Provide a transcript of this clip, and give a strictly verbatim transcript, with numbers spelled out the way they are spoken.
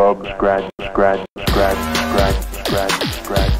Bob Scratch, Scratch, Scratch, Scratch, Scratch, Scratch.